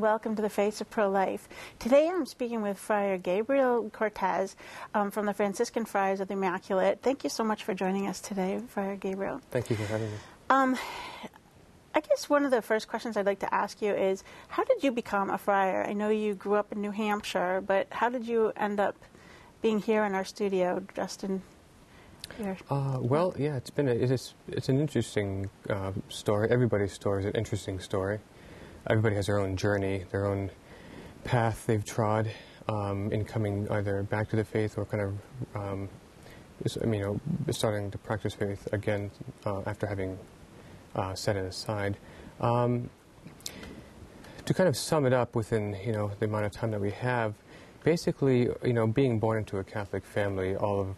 and welcome to the Face of Pro-Life. Today I'm speaking with Friar Gabriel Cortes from the Franciscan Friars of the Immaculate. Thank you so much for joining us today, Friar Gabriel. Thank you for having me. I guess one of the first questions I'd like to ask you is, how did you become a friar? I know you grew up in New Hampshire, but how did you end up being here in our studio, dressed in your... well, yeah, it's an interesting story. Everybody's story is an interesting story. Everybody has their own journey, their own path they've trod in coming either back to the faith or kind of, starting to practice faith again after having set it aside. To kind of sum it up within, the amount of time that we have, basically, being born into a Catholic family, all of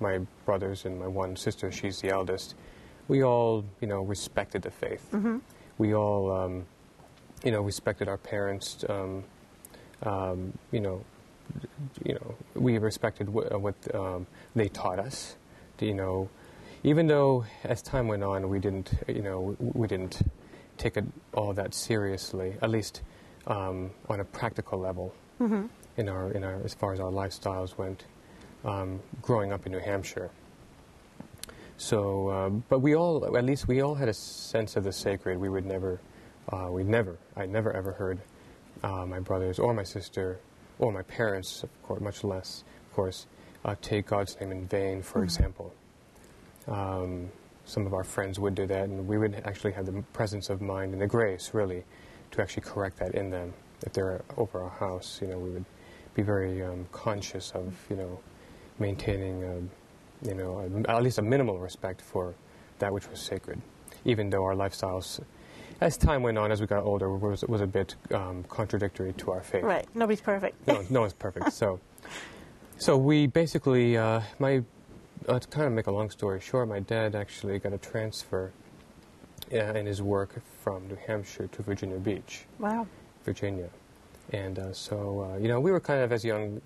my brothers and my one sister, she's the eldest, we all, respected the faith. Mm-hmm. We all, respected our parents. We respected what they taught us. Even though as time went on, we didn't, we didn't take it all that seriously. At least on a practical level, mm-hmm. in our as far as our lifestyles went, growing up in New Hampshire. So, but at least we all had a sense of the sacred. We would never, I never ever heard my brothers or my sister or my parents, of course, much less, of course, take God's name in vain, for mm-hmm. example. Some of our friends would do that, and we would actually have the presence of mind and the grace, really, to actually correct that in them. If they're over our house, we would be very conscious of, maintaining at least a minimal respect for that which was sacred, even though our lifestyles, as time went on, as we got older, was a bit contradictory to our faith. Right. Nobody's perfect. No one's perfect. So we basically, to kind of make a long story short, my dad actually got a transfer in his work from New Hampshire to Virginia Beach. Wow. Virginia. And we were kind of, as young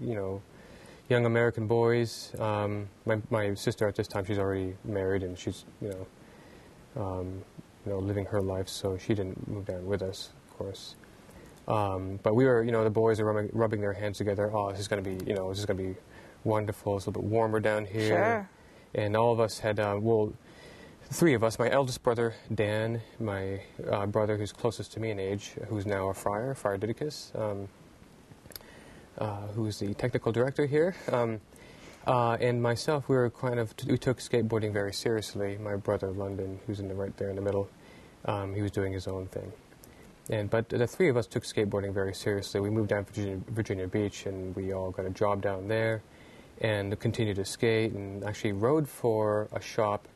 American boys. My sister at this time, she's already married, and she's living her life, so she didn't move down with us, of course. But we were, the boys are rubbing their hands together. Oh, this is going to be, this is going to be wonderful. It's a little bit warmer down here. Sure. And all of us had, three of us. My eldest brother Dan, my brother who's closest to me in age, who's now a friar, Friar Diddacus. Who's the technical director here, and myself, we were kind of, we took skateboarding very seriously. My brother, London, who's right there in the middle, he was doing his own thing. But the three of us took skateboarding very seriously. We moved down to Virginia Beach, and we all got a job down there and continued to skate, and actually rode for a shop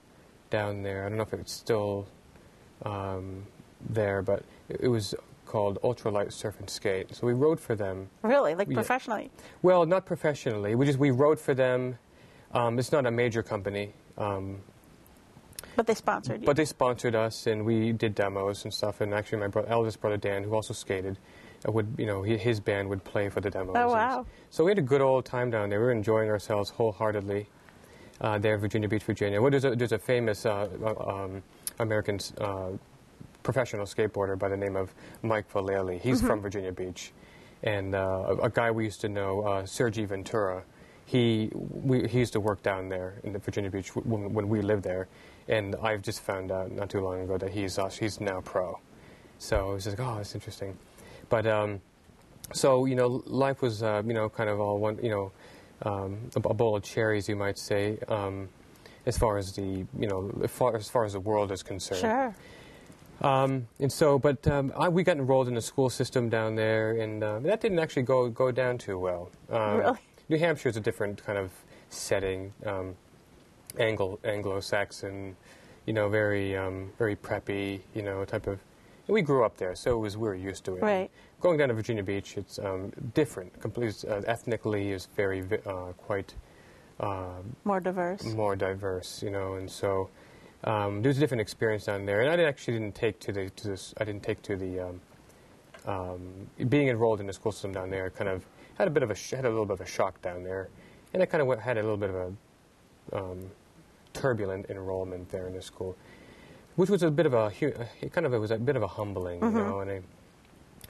down there. I don't know if it's still there, but it was called Ultralight Surf and Skate. So we rode for them. Really? Like professionally? Yeah. Well, not professionally. We rode for them. It's not a major company. But they sponsored you. But they sponsored us, and we did demos and stuff. And actually, my eldest brother Dan, who also skated, would his band would play for the demos. Oh wow! So we had a good old time down there. We were enjoying ourselves wholeheartedly there in Virginia Beach, Virginia. Well, there's a famous American professional skateboarder by the name of Mike Vallely. He's mm-hmm. from Virginia Beach, and a guy we used to know, Sergei Ventura. He used to work down there in the Virginia Beach when we lived there, and I've just found out not too long ago that he's now pro. So it's just like, oh, that's interesting, but so life was kind of all one a bowl of cherries, you might say, as far as the as far as the world is concerned. Sure. And so, but we got enrolled in the school system down there, and that didn't actually go down too well. Really? New Hampshire is a different kind of setting, Anglo-Saxon, very very preppy, type of. And we grew up there, so we were used to it. Right. And going down to Virginia Beach, it's different. Completely ethnically is very quite more diverse. More diverse, and so. There was a different experience down there, and being enrolled in the school system down there. Kind of had a little bit of a shock down there, and I kind of had a little bit of a turbulent enrollment there in the school, which was a bit of a humbling, mm-hmm. And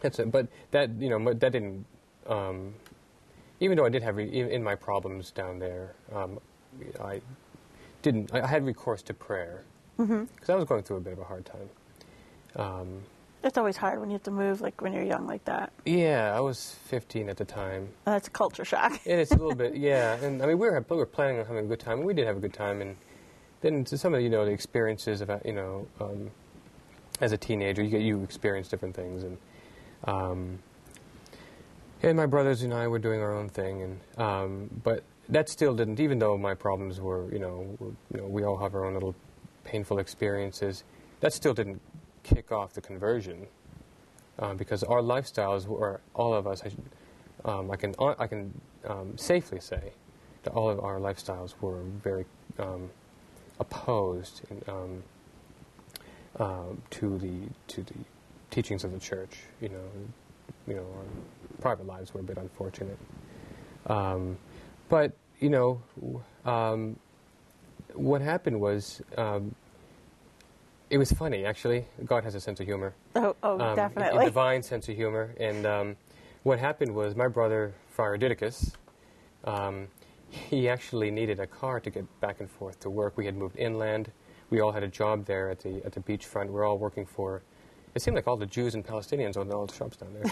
That's it. But that, you know, that didn't. Even though I did have in my problems down there, I didn't. I had recourse to prayer because I was going through a bit of a hard time. It's always hard when you have to move, like when you're young like that. Yeah, I was 15 at the time. That's a culture shock. It is a little bit, yeah. And I mean, we were planning on having a good time, and we did have a good time. And then some of the experiences of as a teenager, you experience different things, and my brothers and I were doing our own thing, and but that still didn't. Even though my problems were, we all have our own little painful experiences. That still didn't kick off the conversion, because our lifestyles were, all of us, I can safely say that all of our lifestyles were very opposed to the teachings of the church. Our private lives were a bit unfortunate, but what happened was. It was funny, actually. God has a sense of humor. Oh, definitely. A divine sense of humor. And what happened was my brother, Friar Diddacus, he actually needed a car to get back and forth to work. We had moved inland. We all had a job there at the beachfront. We were all working for, it seemed like all the Jews and Palestinians owned all the shops down there.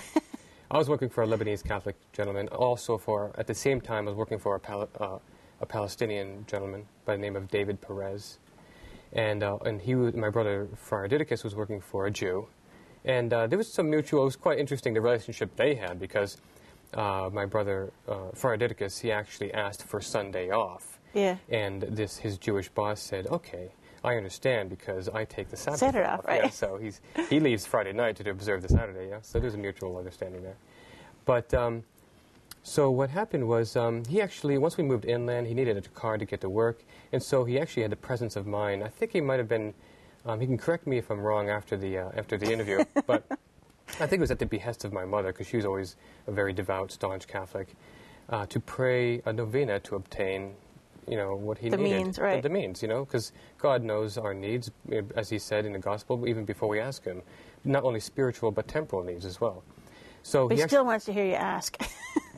I was working for a Lebanese Catholic gentleman. Also at the same time, I was working for a Palestinian gentleman by the name of David Perez. And my brother Friar Diddacus was working for a Jew, and there was some mutual. It was quite interesting the relationship they had, because my brother Friar Diddacus, he actually asked for Sunday off. Yeah. And his Jewish boss said, "Okay, I understand because I take the Saturday off." Right. Yeah, so he leaves Friday night to observe the Saturday. Yeah. So there's a mutual understanding there. But so what happened was he actually, once we moved inland, he needed a car to get to work. And so he actually had the presence of mind. I think he might have been, he can correct me if I'm wrong after the interview, but I think it was at the behest of my mother, because she was always a very devout, staunch Catholic, to pray a novena to obtain, what he needed. The means, right. The means, because God knows our needs, as he said in the gospel, even before we ask him, not only spiritual but temporal needs as well. So but he still wants to hear you ask.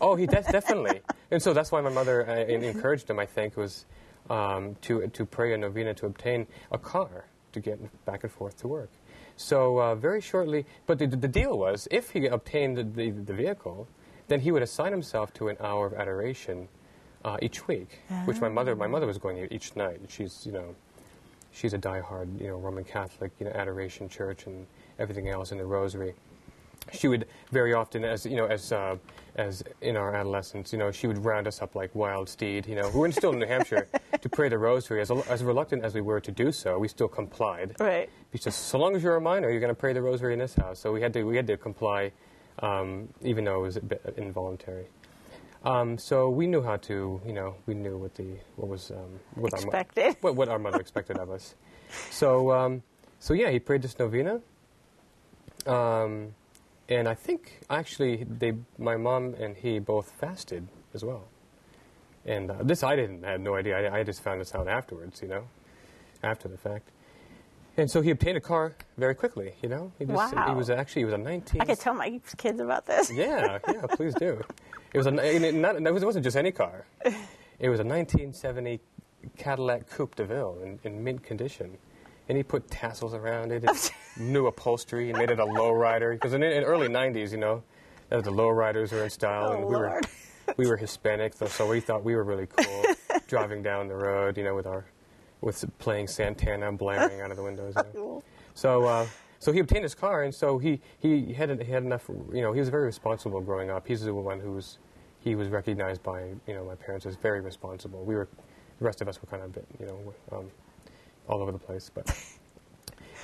Oh, he definitely. And so that's why my mother encouraged him, I think, was to pray a novena to obtain a car to get back and forth to work. So very shortly, but the deal was, if he obtained the vehicle, then he would assign himself to an hour of adoration each week, which my mother was going to each night. She's, she's a diehard, Roman Catholic, adoration church and everything else, and the rosary. She would very often, as in our adolescence, she would round us up like wild steed, who were still in New Hampshire, to pray the rosary. As reluctant as we were to do so, we still complied. Right. Because so long as you're a minor, you're going to pray the rosary in this house. So we had to comply, even though it was a bit involuntary. So we knew how to, we knew what expected. What our mother expected of us. So so yeah, he prayed this novena. And I think, actually, my mom and he both fasted as well. And this I had no idea. I just found this out afterwards, after the fact. And so he obtained a car very quickly, Wow. He was a 19... I could tell my kids about this. Yeah, please do. It wasn't just any car. It was a 1970 Cadillac Coupe de Ville in mint condition. And he put tassels around it, and new upholstery, and made it a lowrider. Because in the early 90s, the lowriders were in style, and we were Hispanic, so we thought we were really cool, driving down the road, with playing Santana and blaring out of the windows. So so he obtained his car, and so he had enough. He was very responsible growing up. He's the one he was recognized by my parents as very responsible. The rest of us were kind of a bit all over the place, but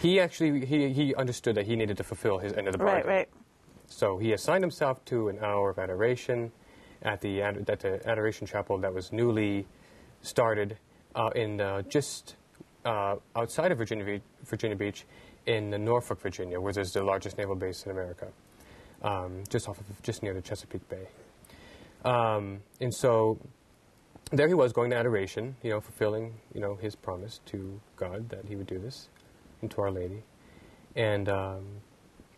he actually he understood that he needed to fulfill his end of the bargain. Right. So he assigned himself to an hour of adoration at the adoration chapel that was newly started just outside of Virginia Beach, in Norfolk, Virginia, where there's the largest naval base in America, just near the Chesapeake Bay, and so. There he was going to adoration, fulfilling, his promise to God that he would do this, and to Our Lady, and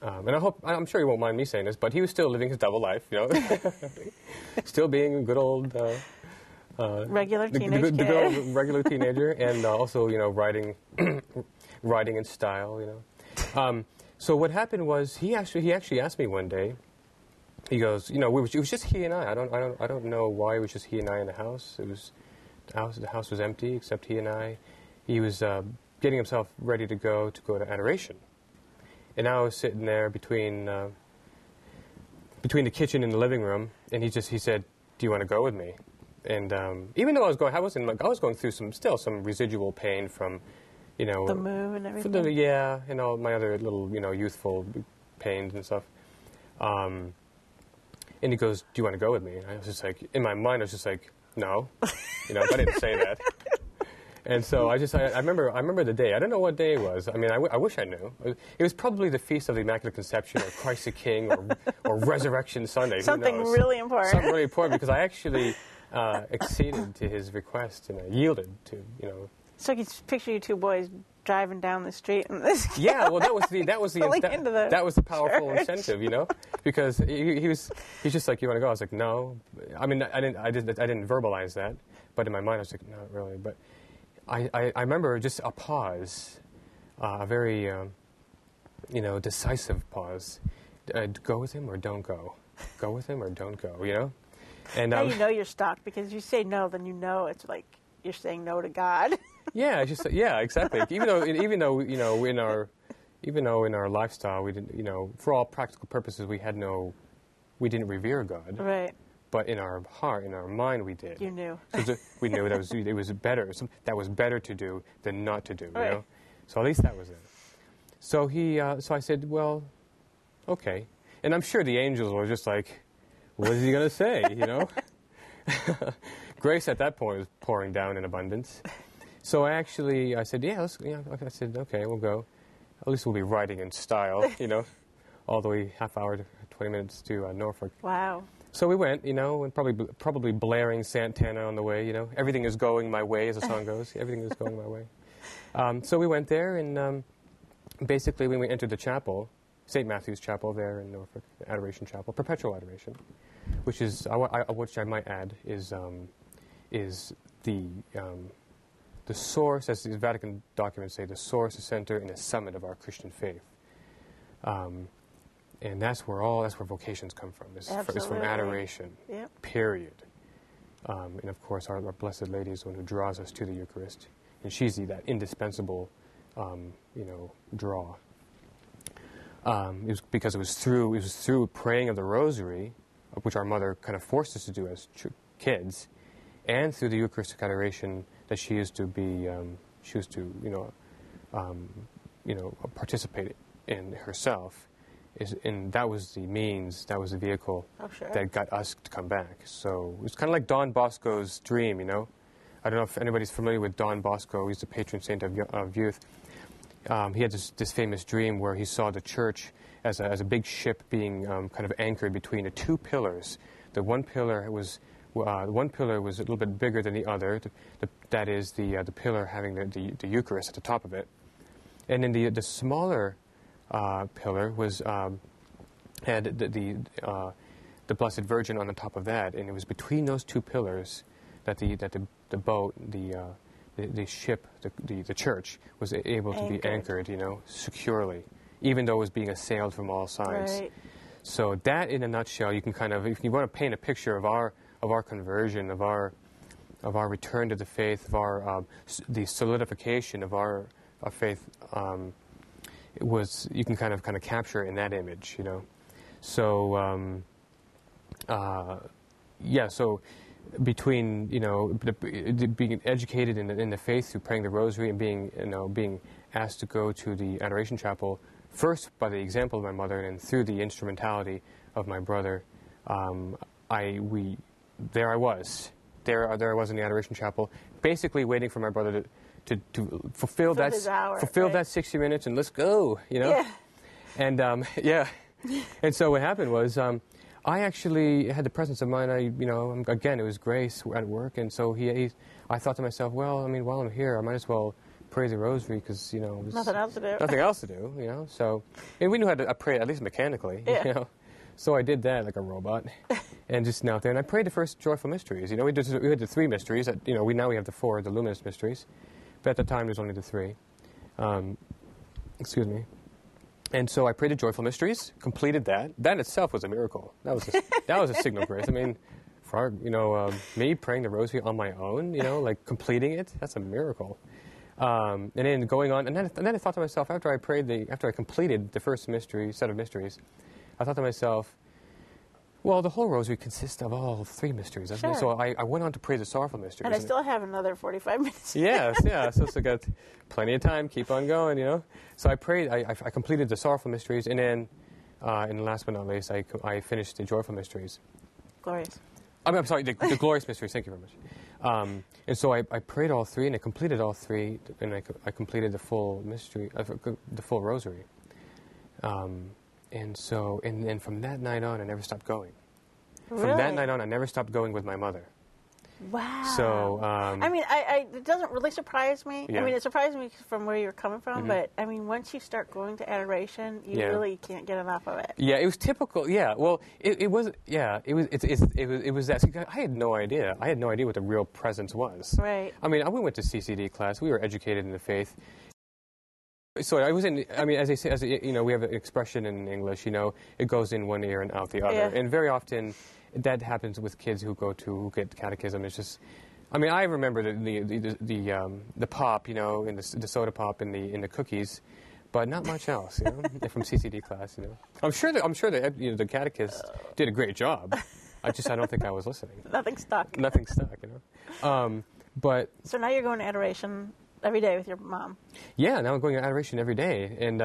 And I'm sure you won't mind me saying this, but he was still living his double life, you know, still being a good old regular teenager, and also, you know, riding in style, you know. So what happened was he actually asked me one day. He goes, you know, it was just he and I. I don't know why it was just he and I in the house. It was the house was empty except he and I. He was getting himself ready to go to adoration. And I was sitting there between the kitchen and the living room, and he said, "Do you want to go with me?" And even though I was going through some residual pain from, you know, the move and everything. Yeah, and all my other little, you know, youthful pains and stuff. And he goes, "Do you want to go with me?" And I was just like, in my mind, I was just like, "No," you know, I didn't say that. And so I remember the day. I don't know what day it was. I mean, I wish I knew. It was probably the Feast of the Immaculate Conception or Christ the King or Resurrection Sunday. Something really important. Something really important, because I actually acceded to his request and I yielded to, you know. So I can picture you two boys driving down the street in this car. Yeah, well, that was the powerful church incentive, you know, because he's just like, "You want to go?" I was like, "No." I mean, I didn't verbalize that, but in my mind I was like, "Not really," but. I remember just a pause, a very, you know, decisive pause. Go with him or don't go. Go with him or don't go, you know? And now you know you're stuck, because if you say no, then you know it's like you're saying no to God. Yeah, yeah, exactly. Even though in our lifestyle, we didn't, you know, for all practical purposes, we didn't revere God. Right. But in our heart, in our mind, we did. You knew. So we knew it was better. That was better to do than not to do. You know? So at least that was it. So so I said, "Well, okay." And I'm sure the angels were just like, "What is he going to say?" You know. Grace at that point was pouring down in abundance. So I said, "Yeah, let's." You know, I said, "Okay, we'll go. At least we'll be riding in style." You know, all the way half hour, 20 minutes to Norfolk. Wow. So we went, you know, and probably blaring Santana on the way, you know. Everything is going my way, as the song goes. Everything is going my way. So we went there, and basically when we entered the chapel, St. Matthew's Chapel there in Norfolk, the Adoration Chapel, Perpetual Adoration, which is, which I might add, is the source, as the Vatican documents say, the source, the center, and the summit of our Christian faith. And that's where vocations come from. It's from adoration, yep. Period. And of course, our Blessed Lady is the one who draws us to the Eucharist, and she's that indispensable, you know, draw. It was because it was through praying of the Rosary, which our mother kind of forced us to do as kids, and through the Eucharistic adoration that she used to be, she used to, you know, participate in herself. And that was the means, that was the vehicle that got us to come back. So it was kind of like Don Bosco's dream, you know. I don't know if anybody's familiar with Don Bosco. He's the patron saint of youth. He had this famous dream where he saw the church as a big ship being kind of anchored between the two pillars. The one pillar was a little bit bigger than the other. That is the pillar having the Eucharist at the top of it, and then the smaller pillar was had the Blessed Virgin on the top of that, and it was between those two pillars that the boat, the ship, the church was able to be anchored, you know, securely, even though it was being assailed from all sides. Right. So that, in a nutshell, you can kind of, if you want to paint a picture of our conversion, of our return to the faith, of our the solidification of our faith. It was, you can kind of capture it in that image, you know. So yeah, so between, you know, being educated in the faith through praying the Rosary and being asked to go to the Adoration Chapel, first by the example of my mother and through the instrumentality of my brother, there I was in the Adoration Chapel, basically waiting for my brother to fulfill that 60 minutes and let's go, you know? Yeah. And, yeah. And so what happened was I actually had the presence of mind. You know, again, it was grace at work. And so I thought to myself, well, I mean, while I'm here, I might as well pray the rosary because, you know, nothing else to do. Nothing else to do, you know. So, and we knew how to pray, at least mechanically, yeah. You know. So I did that like a robot, and just knelt there. And I prayed the first joyful mysteries. You know, we had the three mysteries. That, you know, now we have the four, the luminous mysteries. But at the time, there was only the three. Excuse me. And so I prayed the joyful mysteries, completed that. That itself was a miracle. That was a signal grace. I mean, for, you know, me praying the rosary on my own, you know, like completing it, that's a miracle. And then going on, and then I thought to myself, after I completed the first set of mysteries, I thought to myself, well, the whole rosary consists of all three mysteries. Sure. So I went on to pray the sorrowful mysteries. And I still have another 45 minutes. Yes, yeah. So I got plenty of time. Keep on going, you know. So I prayed. I completed the sorrowful mysteries. And then, and last but not least, I finished the joyful mysteries. Glorious. I'm sorry, the glorious mysteries. Thank you very much. And so I prayed all three, and I completed all three. And I completed the full mystery, the full rosary. And so, and from that night on, I never stopped going. Really? From that night on, I never stopped going with my mother. Wow. So, I mean, it doesn't really surprise me. Yeah. I mean, it surprised me from where you're coming from, mm-hmm. but, I mean, once you start going to adoration, you yeah. really can't get enough of it. Yeah, it was typical. Yeah, well, it was that. I had no idea. I had no idea what the real presence was. Right. I mean, we went to CCD class. We were educated in the faith. So I was in. I mean, as they say, you know, we have an expression in English. You know, it goes in one ear and out the other. Yeah. And very often, that happens with kids who get catechism. It's just, I mean, I remember the pop, you know, and the soda pop and the cookies, but not much else. You know, from CCD class. You know, I'm sure that you know, the catechist did a great job. I don't think I was listening. Nothing stuck. Nothing stuck. You know, but so now you're going to adoration. Every day with your mom. Yeah, now I'm going to adoration every day. And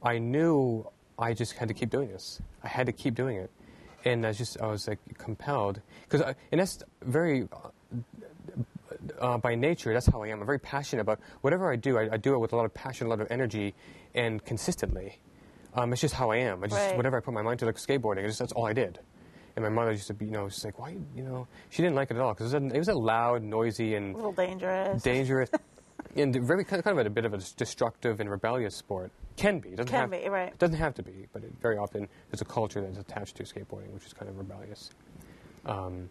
I knew I just had to keep doing this. I had to keep doing it. And I was like compelled. And that's very, by nature, that's how I am. I'm very passionate about whatever I do. I do it with a lot of passion, a lot of energy, and consistently. It's just how I am. Right. Whatever I put my mind to, like skateboarding, that's all I did. And my mother used to be, you know, she's like, why, you know, she didn't like it at all. Because it was a loud, noisy, and... a little dangerous. Dangerous. And very kind of a bit of a destructive and rebellious sport. Can be. Can be, right. It doesn't have to be, but very often there's a culture that's attached to skateboarding, which is kind of rebellious. And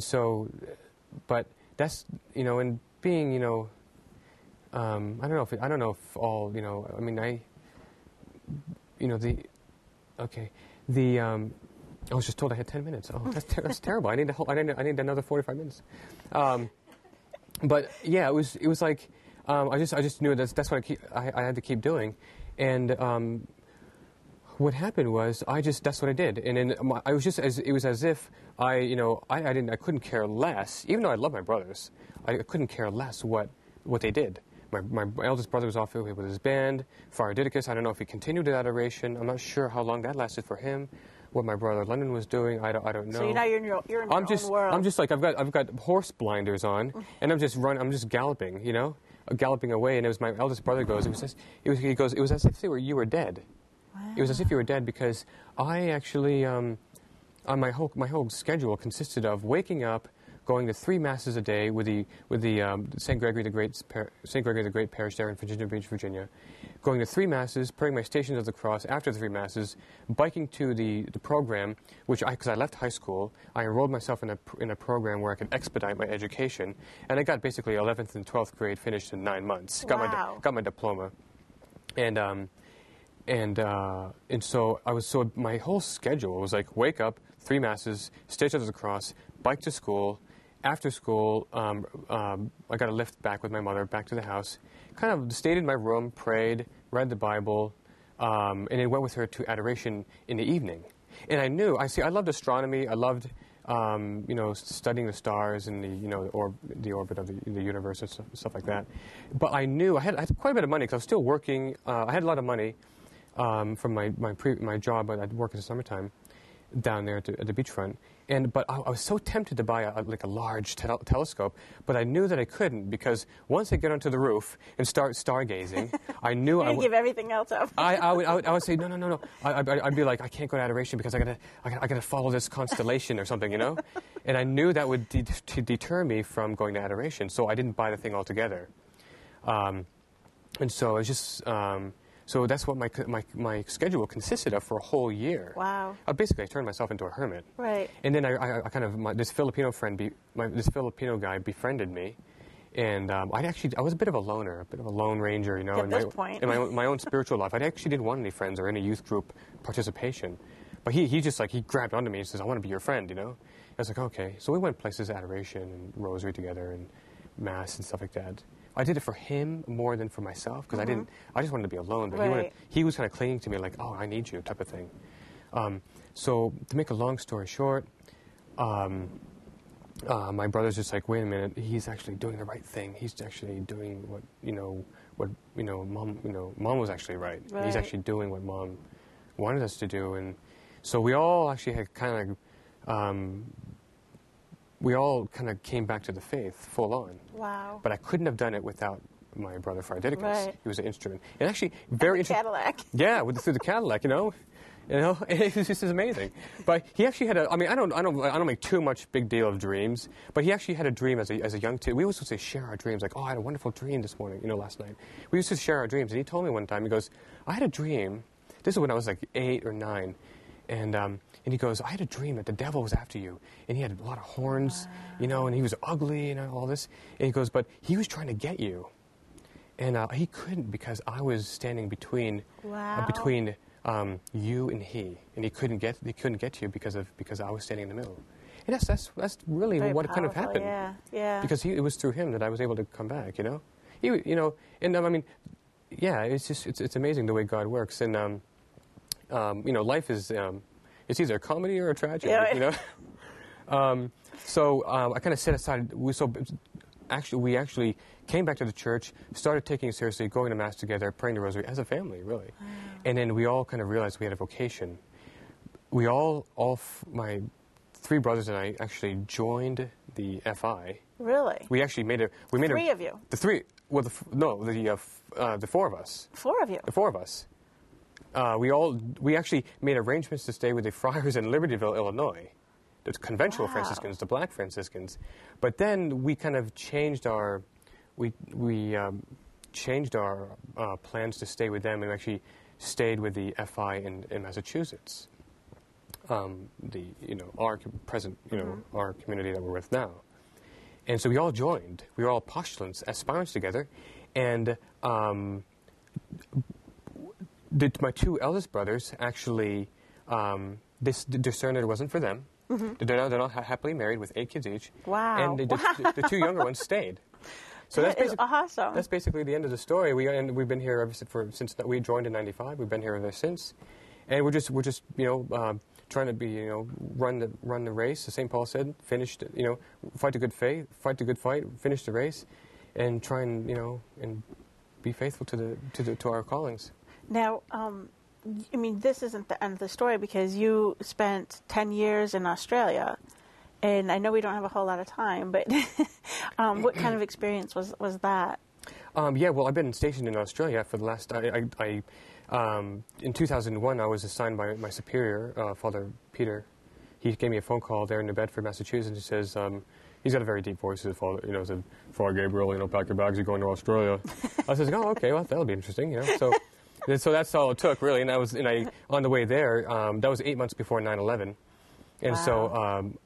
so, but that's, you know, and being, you know, I was just told I had 10 minutes. Oh, that's terrible. I need another 45 minutes. But yeah, it was like I just knew that's what I had to keep doing, and what happened was that's what I did, and then I couldn't care less, even though I love my brothers, I couldn't care less what they did. My eldest brother was off with his band, Friar Diddacus. I don't know if he continued that adoration. I'm not sure how long that lasted for him. What my brother London was doing, I don't know. So now you're in your own world. I'm just like I've got horse blinders on, and I'm just galloping, you know, galloping away. And it was my eldest brother goes. It was as if you were dead. Wow. It was as if you were dead because I actually on my whole schedule consisted of waking up, going to three masses a day with the St. Gregory the Great parish there in Virginia Beach, Virginia, going to three masses, praying my Stations of the Cross after the three masses, biking to the program, which because I left high school, I enrolled myself in a program where I could expedite my education, and I got basically 11th and 12th grade finished in 9 months. Wow. Got my diploma, and so I was my whole schedule was like wake up, three masses, Stations of the Cross, bike to school. After school, I got a lift back with my mother, back to the house, kind of stayed in my room, prayed, read the Bible, and then went with her to adoration in the evening. And I knew, I loved astronomy, I loved, you know, studying the stars and the orbit of the universe and stuff like that. But I knew, I had quite a bit of money, because I was still working, I had a lot of money from my job, but I'd work in the summertime down there at the beachfront. But I was so tempted to buy a large telescope, but I knew that I couldn't, because once I get onto the roof and start stargazing, I knew I would give everything else up. I would say no. I'd be like, I can't go to adoration because I gotta follow this constellation or something, you know. And I knew that would deter me from going to adoration, so I didn't buy the thing altogether. And so it's just so that's what my schedule consisted of for a whole year. Wow! Basically, I turned myself into a hermit. Right. And then I kind of this Filipino guy befriended me, and I was a bit of a loner, a bit of a lone ranger, you know. At this point, in my own spiritual life, I actually didn't want any friends or any youth group participation. But he just like he grabbed onto me and says, "I want to be your friend," you know. I was like, okay. So we went places, adoration and rosary together, and mass and stuff like that. I did it for him more than for myself because I just wanted to be alone. But he was kind of clinging to me like, oh, I need you type of thing. So to make a long story short, my brother's just like, wait a minute, he's actually doing the right thing. He's actually doing what mom was actually right. And he's actually doing what mom wanted us to do. And so we all actually had kind of. We all kind of came back to the faith full on. Wow. But I couldn't have done it without my brother, Friar Diddacus. Right. He was an instrument. And actually, very interesting. Cadillac. Yeah, through the Cadillac, you know, it was just amazing. But he actually had a, I mean, I don't make too much big deal of dreams, but he actually had a dream as a young kid. We always used to share our dreams, like, oh, I had a wonderful dream this morning, you know, last night. We used to share our dreams, and he told me one time, he goes, I had a dream, this is when I was like 8 or 9, and he goes, I had a dream that the devil was after you. And he had a lot of horns, you know, and he was ugly and all this. And he goes, but he was trying to get you. And he couldn't because I was standing between you and he. And he couldn't get you because I was standing in the middle. And that's really very what powerful, kind of happened. Yeah, yeah. Because it was through him that I was able to come back, you know. I mean, yeah, it's just it's amazing the way God works. And you know, life is, it's either a comedy or a tragedy, you know? I kind of set aside, we actually came back to the church, started taking it seriously, going to Mass together, praying the Rosary as a family, really. Wow. And then we all kind of realized we had a vocation. We my 3 brothers and I actually joined the FI. Really? We actually made a... Three of you? The 3, well, the 4 of us. 4 of you? The 4 of us. We actually made arrangements to stay with the friars in Libertyville, Illinois, the conventual Franciscans, the black Franciscans. But then we kind of changed our plans to stay with them, and we actually stayed with the FI in Massachusetts, our community that we're with now. And so we all joined. We were all postulants, aspirants together, and. My 2 eldest brothers actually, the discernment wasn't for them. Mm-hmm. They're not happily married with 8 kids each. Wow. And the 2 younger ones stayed. So that's awesome. That's basically the end of the story. We've been here ever since we joined in '95. We've been here ever since, and we're just trying to be run the race. As St. Paul said, fight the good faith, fight the good fight, finish the race, and try and and be faithful to our callings. Now, I mean, this isn't the end of the story because you spent 10 years in Australia, and I know we don't have a whole lot of time, but what kind of experience was that? Yeah, well, I've been stationed in Australia for the last, in 2001, I was assigned by my superior, Father Peter. He gave me a phone call there in New Bedford, Massachusetts. He says, he's got a very deep voice, said, Friar Gabriel, pack your bags, you're going to Australia. I says, oh, okay, well, that'll be interesting, so... And so that's all it took, really. And I on the way there, that was 8 months before 9/11. And so,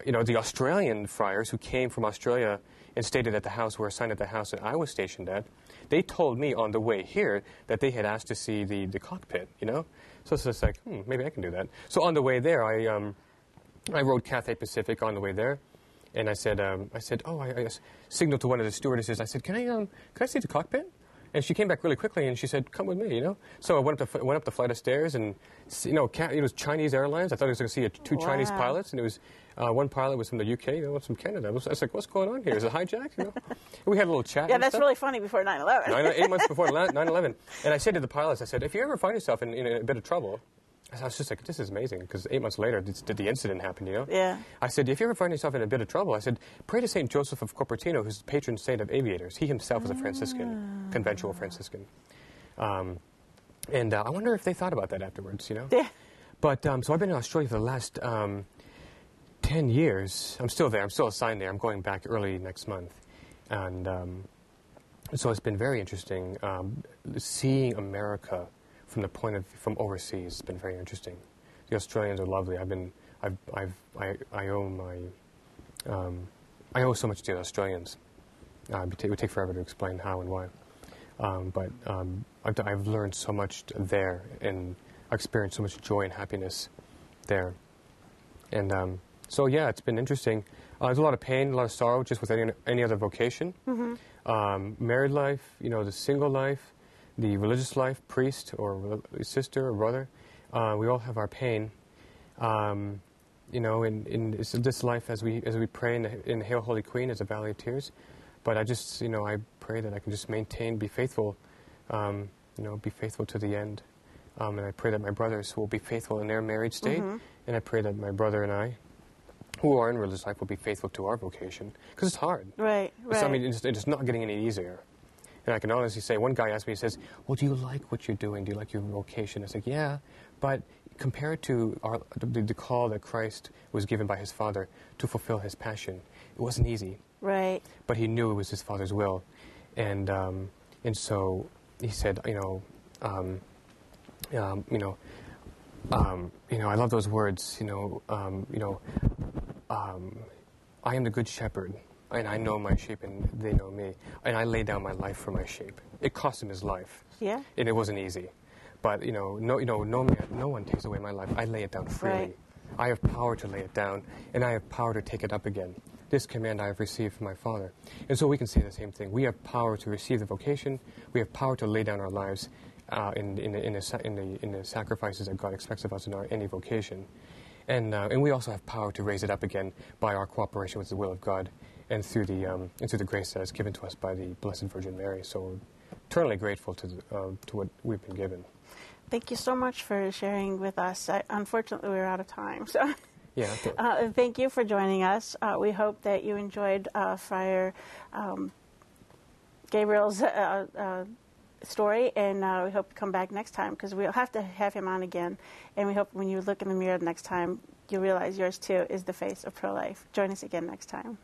the Australian friars who came from Australia and stayed at the house, were assigned at the house that I was stationed at, they told me on the way here that they had asked to see the cockpit, So it's just like, maybe I can do that. So on the way there, I rode Cathay Pacific on the way there. And I said, I signaled to one of the stewardesses. I said, can I see the cockpit? And she came back really quickly, and she said, "Come with me," So I went up the flight of stairs, and it was Chinese Airlines. I thought I was going to see 2 Chinese pilots, and it was one pilot was from the UK, one was from Canada. I was like, "What's going on here? Is it hijacked?" And we had a little chat. Yeah, that's stuff. Really funny. Before 9/11, 8 months before 9/11, and I said to the pilots, I said, "If you ever find yourself in a bit of trouble," I was just like, "This is amazing," because 8 months later, the incident happened, Yeah. I said, "If you ever find yourself in a bit of trouble," I said, "pray to St. Joseph of Copertino, who's the patron saint of aviators." He himself was a Franciscan, conventual Franciscan. I wonder if they thought about that afterwards, Yeah. But, so I've been in Australia for the last 10 years. I'm still there. I'm still assigned there. I'm going back early next month. And So it's been very interesting seeing America from the point of from overseas. It's been very interesting. The Australians are lovely. I owe so much to the Australians. It would take forever to explain how and why. But I've learned so much there, and experienced so much joy and happiness there. And so, yeah, it's been interesting. There's a lot of pain, a lot of sorrow, just with any other vocation. Mm-hmm. Married life, you know, the single life, the religious life, priest or sister or brother. We all have our pain. You know, in this life, as we pray in Hail Holy Queen, is a valley of tears. But I just, you know, I pray that I can just maintain, be faithful, you know, be faithful to the end. And I pray that my brothers will be faithful in their married state. Mm-hmm. And I pray that my brother and I, who are in religious life, will be faithful to our vocation. Because it's hard. Right, right. I mean, it's not getting any easier. And I can honestly say, one guy asked me, he says, well, do you like what you're doing? Do you like your vocation? I said, yeah, but compare it to the call that Christ was given by his Father to fulfill his passion. It wasn't easy. Right. But he knew it was his Father's will. And so he said, I love those words, I am the good shepherd, and I know my sheep, and they know me, and I lay down my life for my sheep. It cost him his life. Yeah. And it wasn't easy. But, no one takes away my life. I lay it down freely. Right. I have power to lay it down, and I have power to take it up again. This command I have received from my Father. And so we can say the same thing. We have power to receive the vocation. We have power to lay down our lives in the sacrifices that God expects of us in any vocation. And we also have power to raise it up again by our cooperation with the will of God and through the grace that is given to us by the Blessed Virgin Mary. So we're eternally grateful to what we've been given. Thank you so much for sharing with us. Unfortunately, we're out of time. So. Yeah, thank you for joining us. We hope that you enjoyed Friar Gabriel's story, and we hope you come back next time, because we'll have to have him on again. And we hope when you look in the mirror next time, you'll realize yours too is the face of pro-life. Join us again next time.